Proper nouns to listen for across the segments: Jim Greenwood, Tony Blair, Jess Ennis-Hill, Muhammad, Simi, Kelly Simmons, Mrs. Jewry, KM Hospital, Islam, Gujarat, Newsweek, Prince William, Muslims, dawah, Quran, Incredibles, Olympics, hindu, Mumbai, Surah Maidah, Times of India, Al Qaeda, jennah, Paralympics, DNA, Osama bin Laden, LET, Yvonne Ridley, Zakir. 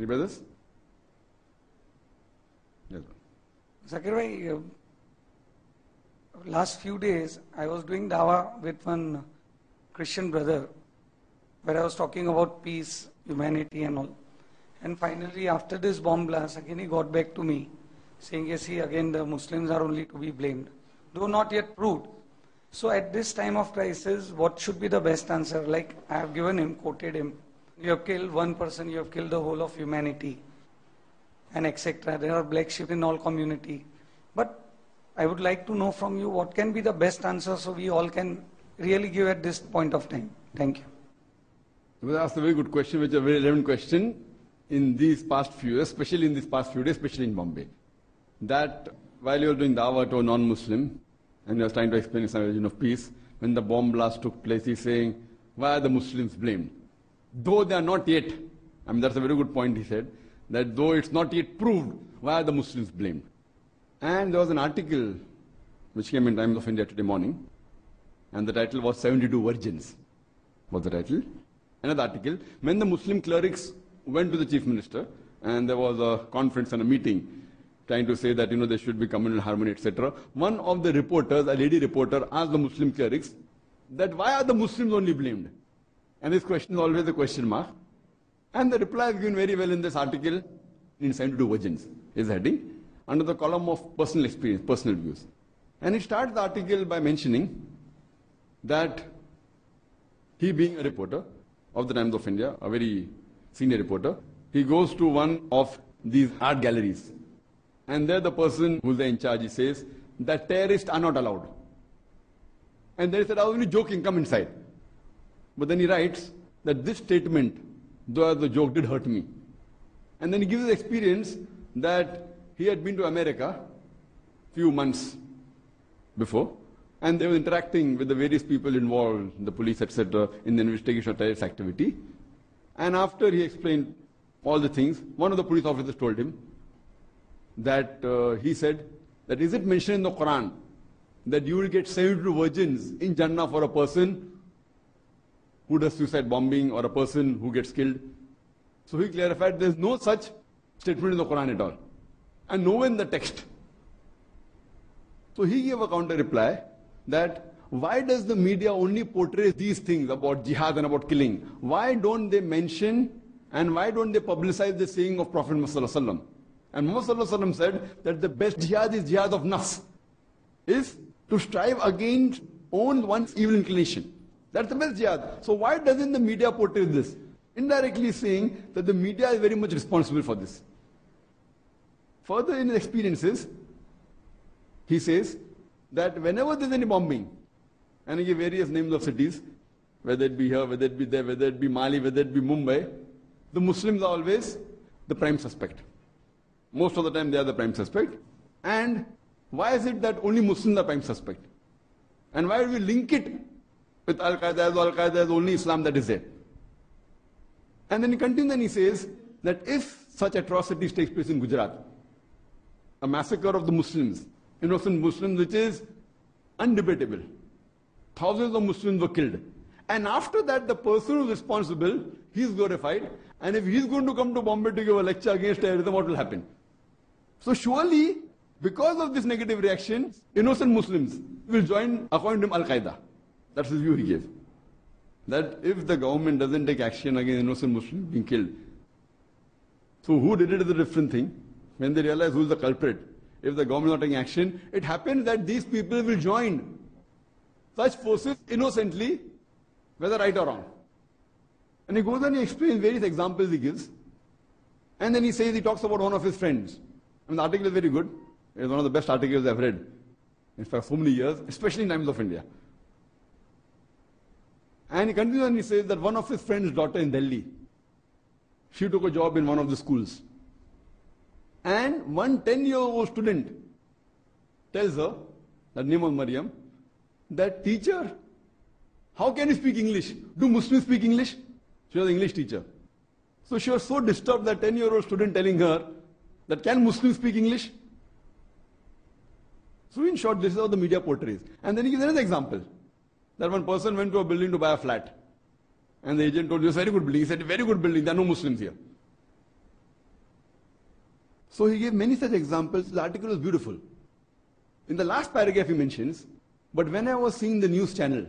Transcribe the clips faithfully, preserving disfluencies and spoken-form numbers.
Any brothers? Yes. Zakir bhai, last few days I was doing dawah with one Christian brother where I was talking about peace, humanity and all. And finally after this bomb blast, again he got back to me saying, yes, see, again the Muslims are only to be blamed, though not yet proved. So at this time of crisis, what should be the best answer? Like I have given him, quoted him, you have killed one person, you have killed the whole of humanity and et cetera. There are black sheep in all community. But I would like to know from you what can be the best answer so we all can really give at this point of time. Thank you. You asked a very good question, which is a very relevant question in these past few years, especially in these past few days, especially in Bombay. That while you were doing dawah to a non-Muslim, and he was trying to explain his religion of peace, when the bomb blast took place, he's saying, why are the Muslims blamed? Though they are not yet, I mean, that's a very good point he said, that though it's not yet proved, why are the Muslims blamed? And there was an article which came in Times of India today morning, and the title was seventy-two Virgins, was the title. Another article, when the Muslim clerics went to the chief minister, and there was a conference and a meeting, trying to say that, you know, there should be communal harmony, et cetera. One of the reporters, a lady reporter, asked the Muslim clerics that why are the Muslims only blamed? And this question is always a question mark. And the reply is given very well in this article, in seventy-two Virgins, is heading, under the column of personal experience, personal views. And he starts the article by mentioning that he, being a reporter of the Times of India, a very senior reporter, he goes to one of these art galleries. And there the person who's there in charge, he says, that terrorists are not allowed. And they said, I was only joking, come inside. But then he writes that this statement, though as a joke, did hurt me. And then he gives his experience that he had been to America few months before, and they were interacting with the various people involved, the police, et cetera, in the investigation of terrorist activity. And after he explained all the things, one of the police officers told him, that uh, he said, that is it mentioned in the Quran that you will get seventy-two virgins in Jannah for a person who does suicide bombing or a person who gets killed? So he clarified, there is no such statement in the Quran at all, and nowhere in the text. So he gave a counter reply that why does the media only portray these things about jihad and about killing? Why don't they mention and why don't they publicize the saying of Prophet Muhammad Sallallahu Alaihi Wasallam? And Muhammad said that the best jihad is jihad of nafs, is to strive against own one's evil inclination. That's the best jihad. So why doesn't the media portray this? Indirectly saying that the media is very much responsible for this. Further in his experiences, he says that whenever there's any bombing, and he gave various names of cities, whether it be here, whether it be there, whether it be Mali, whether it be Mumbai, the Muslims are always the prime suspect. Most of the time they are the prime suspect. And why is it that only Muslims are prime suspect? And why do we link it with Al Qaeda as Al Qaeda is only Islam that is there? And then he continues and he says that if such atrocities take place in Gujarat, a massacre of the Muslims, innocent Muslims, which is undebatable, thousands of Muslims were killed. And after that, the person who is responsible, he is glorified. And if he is going to come to Bombay to give a lecture against terrorism, what will happen? So surely, because of this negative reaction, innocent Muslims will join, according to him, Al Qaeda. That's the view he gave. That if the government doesn't take action against innocent Muslims being killed, so who did it is a different thing. When they realize who is the culprit, if the government is not taking action, it happens that these people will join such forces innocently, whether right or wrong. And he goes and he explains various examples he gives. And then he says, he talks about one of his friends. I mean, the article is very good. It's one of the best articles I've read in fact so many years, especially in Times of India. And he continues and he says that one of his friend's daughter in Delhi, she took a job in one of the schools. And one ten-year-old student tells her, that name was Mariam, that teacher, how can you speak English? Do Muslims speak English? She was an English teacher. So she was so disturbed that ten-year-old student telling her that can Muslims speak English? So in short, this is how the media portrays. And then he gives another example. That one person went to a building to buy a flat. And the agent told you, it's a very good building. He said, very good building, there are no Muslims here. So he gave many such examples. The article was beautiful. In the last paragraph he mentions, but when I was seeing the news channel,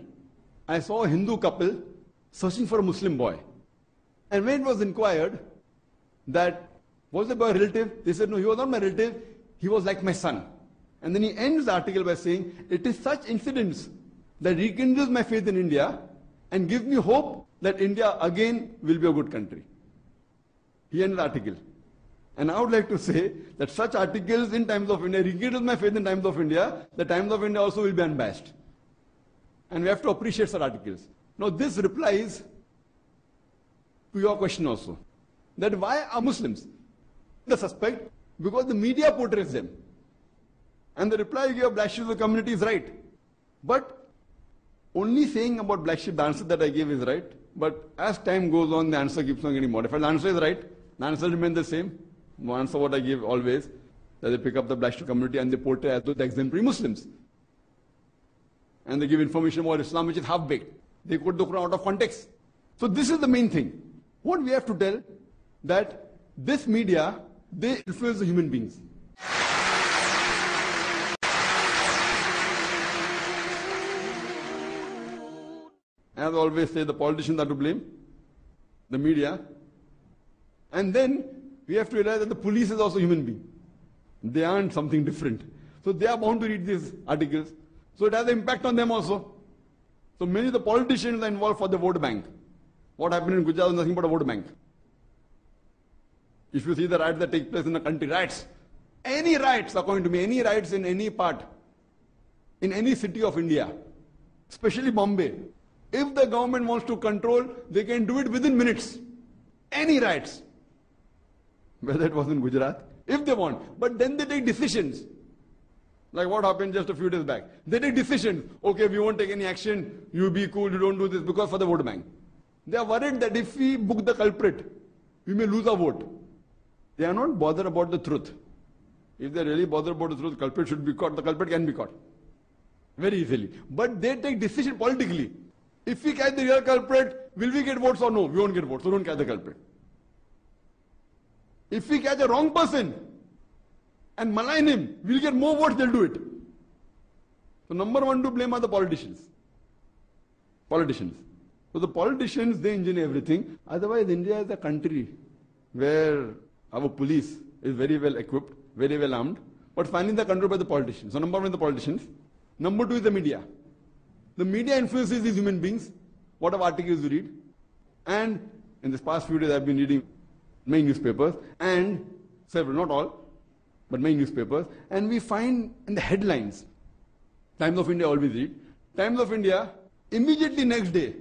I saw a Hindu couple searching for a Muslim boy. And when it was inquired that, was the boy a relative? They said, no, he was not my relative. He was like my son. And then he ends the article by saying, it is such incidents that rekindles my faith in India and gives me hope that India again will be a good country. He ends the article. And I would like to say that such articles in Times of India rekindles my faith in Times of India. The Times of India also will be unbiased. And we have to appreciate such articles. Now this replies to your question also, that why are Muslims the suspect? Because the media portrays them. And the reply you give, black sheep of the community, is right. But only saying about black sheep, the answer that I gave is right. But as time goes on, the answer keeps on getting modified. The answer is right. The answer remains the same. The answer what I give always, that they pick up the black sheep community and they portray as though they're exemplary Muslims. And they give information about Islam which is half-baked. They quote the Quran out of context. So this is the main thing. What we have to tell, that this media, they influence the human beings. As I always say, the politicians are to blame, the media. And then we have to realize that the police is also human being. They aren't something different. So they are bound to read these articles. So it has an impact on them also. So many of the politicians are involved for the vote bank. What happened in Gujarat is nothing but a vote bank. If you see the riots that take place in the country, riots, any riots, according to me, any riots in any part, in any city of India, especially Bombay, if the government wants to control, they can do it within minutes. Any riots, whether it was in Gujarat, if they want. But then they take decisions, like what happened just a few days back. They take decisions. Okay, we won't take any action. You be cool. You don't do this because for the vote bank. They are worried that if we book the culprit, we may lose our vote. They are not bothered about the truth. If they are really bothered about the truth, the culprit should be caught. The culprit can be caught very easily. But they take decision politically. If we catch the real culprit, will we get votes or no? We won't get votes, so don't catch the culprit. If we catch a wrong person and malign him, we'll get more votes, they'll do it. So number one to blame are the politicians. Politicians. So the politicians, they engineer everything. Otherwise, India is a country where our police is very well equipped, very well armed, but finally they're controlled by the politicians. So number one is the politicians. Number two is the media. The media influences these human beings, what articles you read. And in this past few days I've been reading many newspapers, and several, not all, but many newspapers, and we find in the headlines, Times of India always read, Times of India, immediately next day,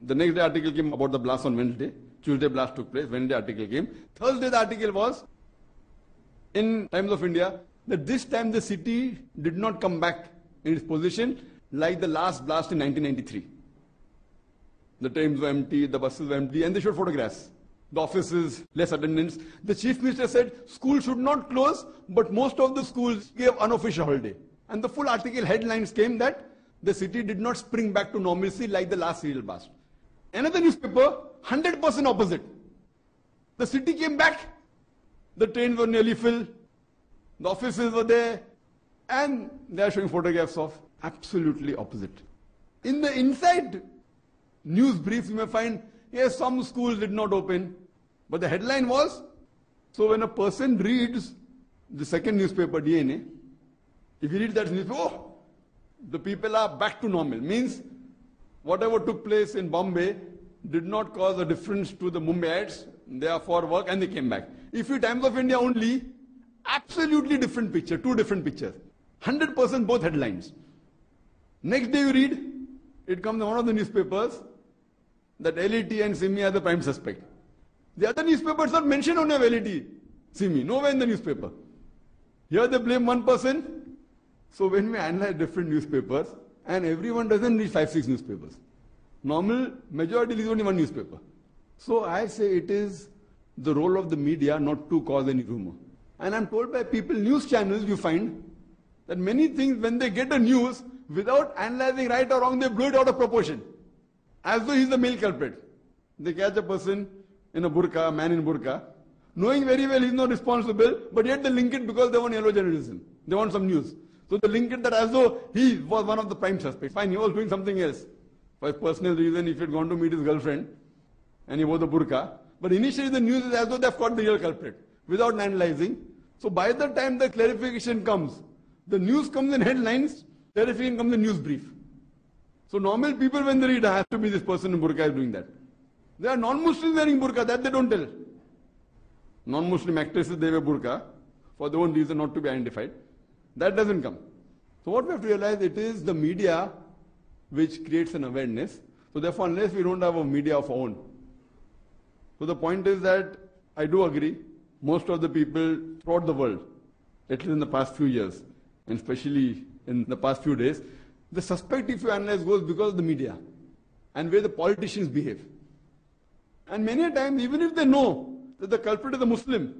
the next day article came about the blast on Wednesday, Tuesday blast took place, Wednesday article came, Thursday the article was in Times of India, that this time the city did not come back in its position, like the last blast in nineteen ninety-three. The trains were empty, the buses were empty, and they showed photographs. The offices, less attendance. The chief minister said, schools should not close, but most of the schools gave unofficial holiday. And the full article headlines came that the city did not spring back to normalcy like the last serial blast. Another newspaper, one hundred percent opposite. The city came back. The trains were nearly filled. The offices were there. And they are showing photographs of absolutely opposite. In the inside news briefs, you may find, yes, some schools did not open, but the headline was, so when a person reads the second newspaper, D N A, if you read that newspaper, oh, the people are back to normal. Means whatever took place in Bombay did not cause a difference to the Mumbaiites. They are for work and they came back. If you Times of India only, absolutely different picture, two different pictures. one hundred percent both headlines. Next day you read, it comes in one of the newspapers that L E T and Simi are the prime suspect. The other newspapers not mentioned only of L E T, Simi, nowhere in the newspaper. Here they blame one person. So when we analyze different newspapers, and everyone doesn't read five, six newspapers. Normal majority is only one newspaper. So I say it is the role of the media not to cause any rumor. And I'm told by people, news channels, you find that many things when they get a news, without analyzing right or wrong, they blow it out of proportion. As though he's the male culprit. They catch a person in a burqa, a man in burqa, knowing very well he's not responsible, but yet they link it because they want yellow journalism. They want some news. So they link it that as though he was one of the prime suspects. Fine, he was doing something else. For personal reason, if he had gone to meet his girlfriend and he wore the burqa. But initially the news is as though they've caught the real culprit without analyzing. So by the time the clarification comes, the news comes in headlines, clarification comes in news brief. So normal people when they read, I have to be this person in burqa is doing that. There are non-Muslims wearing burqa, that they don't tell. Non-Muslim actresses, they wear burqa for their own reason not to be identified. That doesn't come. So what we have to realize, it is the media which creates an awareness. So therefore, unless we don't have a media of our own. So the point is that I do agree, most of the people throughout the world, at least in the past few years, and especially in the past few days, the suspect, if you analyze, goes because of the media and where the politicians behave. And many a times, even if they know that the culprit is a Muslim,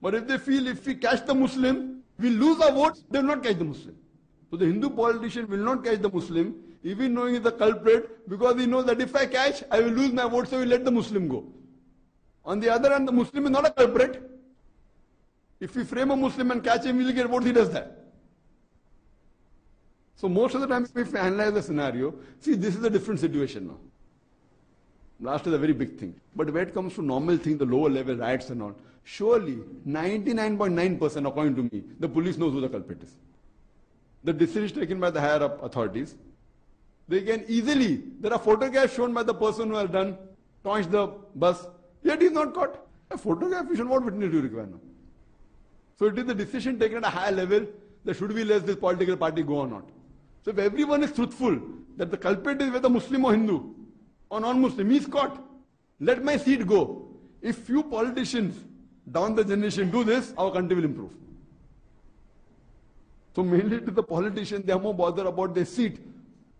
but if they feel if we catch the Muslim, we lose our votes, they will not catch the Muslim. So the Hindu politician will not catch the Muslim, even knowing he's the culprit, because he knows that if I catch, I will lose my votes, so we let the Muslim go. On the other hand, the Muslim is not a culprit. If we frame a Muslim and catch him, we will get votes, he does that. So most of the time, if we analyze the scenario, see, this is a different situation now. Last is a very big thing. But when it comes to normal things, the lower level riots and all, surely ninety-nine point nine percent, according to me, the police knows who the culprit is. The decisions taken by the higher up authorities, they can easily, there are photographs shown by the person who has done, launched the bus, yet he is not caught. A photograph, you should, what witness do you require now? So it is the decision taken at a higher level that should we let this political party go or not. So if everyone is truthful that the culprit is whether Muslim or Hindu or non-Muslim, he's caught. Let my seat go. If few politicians down the generation do this, our country will improve. So mainly to the politicians, they are more bothered about their seat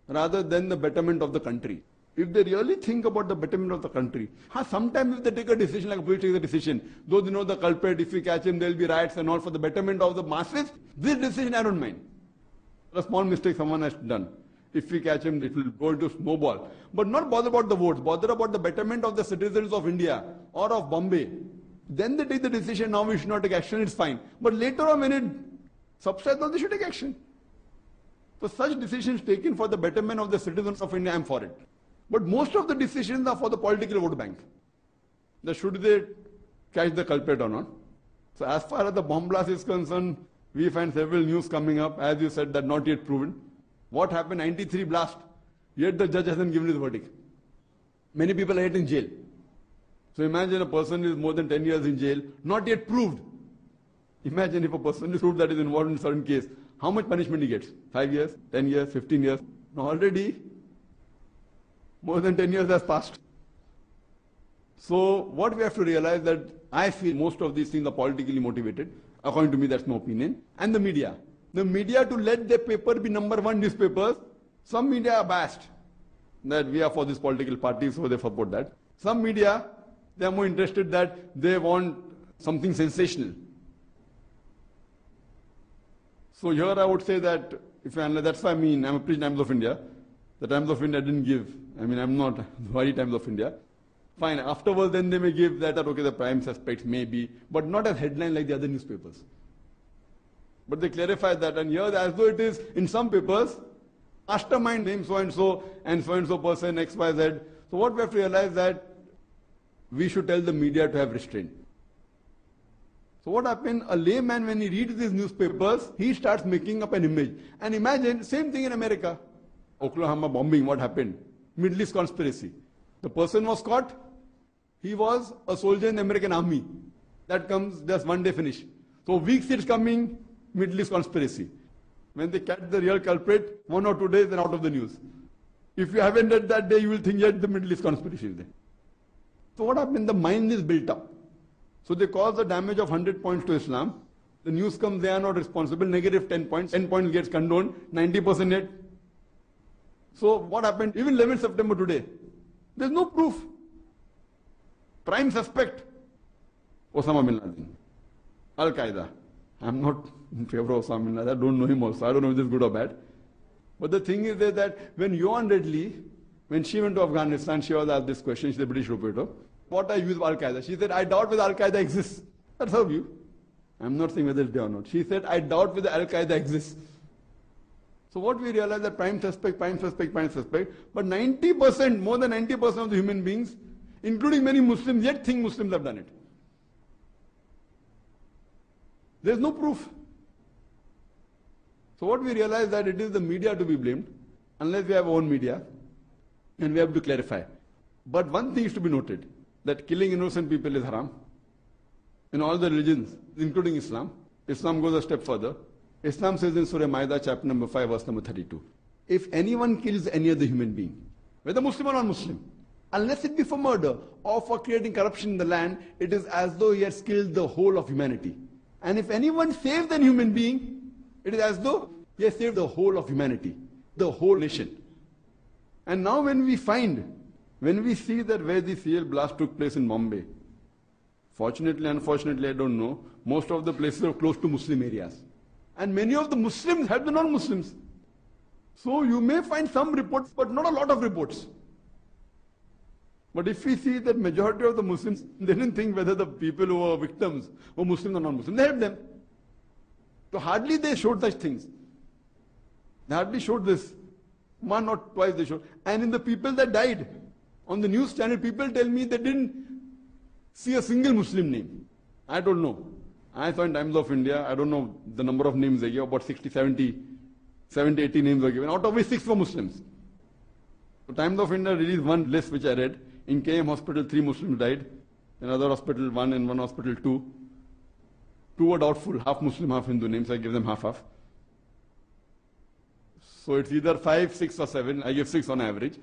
rather than the betterment of the country. If they really think about the betterment of the country, huh, sometimes if they take a decision, like a police takes a decision, though they know the culprit, if we catch him, there will be riots and all for the betterment of the masses, this decision I don't mind. A small mistake someone has done. If we catch him, it will go into snowball. But not bother about the votes, bother about the betterment of the citizens of India or of Bombay. Then they take the decision, now we should not take action, it's fine. But later on when it subsides, now they should take action. So such decisions taken for the betterment of the citizens of India, I'm for it. But most of the decisions are for the political vote bank. That should they catch the culprit or not. So as far as the bomb blast is concerned, we find several news coming up, as you said, that not yet proven. What happened? ninety-three blast, yet the judge hasn't given his verdict. Many people are yet in jail. So imagine a person is more than ten years in jail, not yet proved. Imagine if a person is proved that is involved in a certain case, how much punishment he gets? five years, ten years, fifteen years. Now already more than ten years has passed. So what we have to realize that I feel most of these things are politically motivated. According to me, that's my opinion. And the media. The media to let their paper be number one newspapers. Some media are biased that we are for this political party, so they support that. Some media, they are more interested that they want something sensational. So here I would say that, if I analyze, that's why I mean, I'm a preaching Times of India. The Times of India didn't give, I mean, I'm not worried Times of India. Fine, afterwards then they may give that, okay, the prime suspects may be, but not as headline like the other newspapers. But they clarify that, and here as though it is in some papers, mastermind name so-and-so and so-and-so person, X, Y, Z. So what we have to realize that we should tell the media to have restraint. So what happened, a layman when he reads these newspapers, he starts making up an image. And imagine, same thing in America. Oklahoma bombing, what happened? Middle East conspiracy. The person was caught, he was a soldier in the American army. That comes, just one day finish. So weeks it's coming, Middle East conspiracy. When they catch the real culprit, one or two days they're out of the news. If you haven't read that day, you will think yet the Middle East conspiracy is there. So what happened? The mind is built up. So they cause the damage of one hundred points to Islam. The news comes, they are not responsible, negative ten points, ten points gets condoned, ninety percent yet. So what happened? Even eleventh September today, there's no proof. Prime suspect, Osama bin Laden, Al Qaeda. I'm not in favor of Osama bin Laden. I don't know him also. I don't know if this is good or bad. But the thing is that when Yvonne Ridley, when she went to Afghanistan, she was asked this question. She's a British reporter. what I use Al Qaeda. She said, I doubt whether Al Qaeda exists. That's her view. I'm not saying whether it's there or not. She said, I doubt whether Al Qaeda exists. So what we realize that prime suspect, prime suspect, prime suspect, but ninety percent, more than ninety percent of the human beings, including many Muslims, yet think Muslims have done it. There's no proof. So what we realize that it is the media to be blamed, unless we have our own media, and we have to clarify. But one thing is to be noted, that killing innocent people is haram. In all the religions, including Islam, Islam goes a step further. Islam says in Surah Maidah, chapter number five, verse number thirty-two, if anyone kills any other human being, whether Muslim or non-Muslim, unless it be for murder or for creating corruption in the land, it is as though he has killed the whole of humanity. And if anyone saves a human being, it is as though he has saved the whole of humanity, the whole nation. And now when we find, when we see that where the C L blast took place in Bombay, fortunately, unfortunately, I don't know, most of the places are close to Muslim areas. And many of the Muslims help the non-Muslims. So you may find some reports, but not a lot of reports. But if we see that majority of the Muslims, they didn't think whether the people who were victims were Muslims or non-Muslims. They helped them. So hardly they showed such things. They hardly showed this. One or twice they showed. And in the people that died, on the news channel, people tell me they didn't see a single Muslim name. I don't know. I saw in Times of India, I don't know the number of names they gave, about sixty, seventy, seventy, eighty names were given, out of which six were Muslims. So Times of India released one list which I read. In K M Hospital, three Muslims died. In another hospital, one. In one hospital, two. Two were doubtful, half Muslim, half Hindu names. I give them half-half. So it's either five, six, or seven. I give six on average.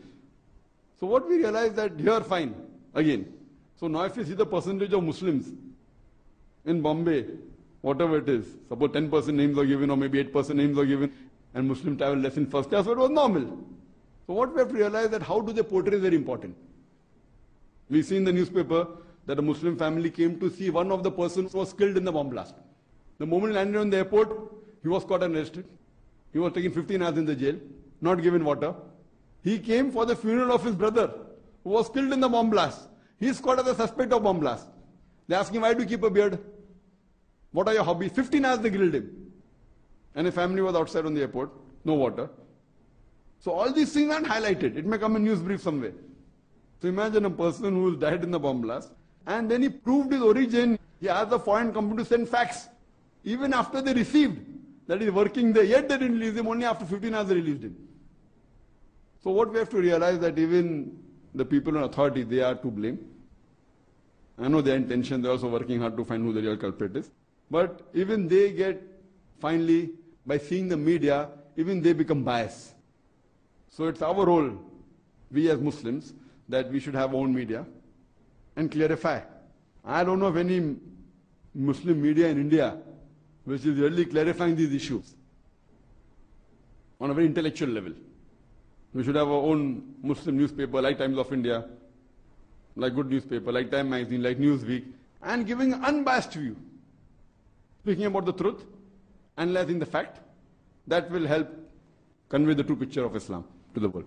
So what we realize that here, fine, again. So now if you see the percentage of Muslims in Bombay, whatever it is, suppose ten percent names are given or maybe eight percent names are given, and Muslim travel less in first class, so it was normal. So what we have to realize that how do they portray is very important. We see in the newspaper that a Muslim family came to see one of the persons who was killed in the bomb blast. The moment he landed on the airport, he was caught and arrested. He was taken fifteen hours in the jail, not given water. He came for the funeral of his brother, who was killed in the bomb blast. He is caught as a suspect of bomb blast. They ask him, why do you keep a beard? What are your hobbies? fifteen hours they grilled him. And a family was outside on the airport, no water. So all these things aren't highlighted. It may come in news brief somewhere. So imagine a person who died in the bomb blast, and then he proved his origin. He asked the foreign company to send fax. Even after they received that he's working there, yet they didn't release him. Only after fifteen hours they released him. So what we have to realize that even the people in authority, they are to blame. I know their intention, they're also working hard to find who the real culprit is. But even they get, finally, by seeing the media, even they become biased. So it's our role, we as Muslims, that we should have our own media and clarify. I don't know of any Muslim media in India which is really clarifying these issues on a very intellectual level. We should have our own Muslim newspaper like Times of India, like Good Newspaper, like Time Magazine, like Newsweek, and giving an unbiased view. Speaking about the truth, analyzing the fact, that will help convey the true picture of Islam to the world.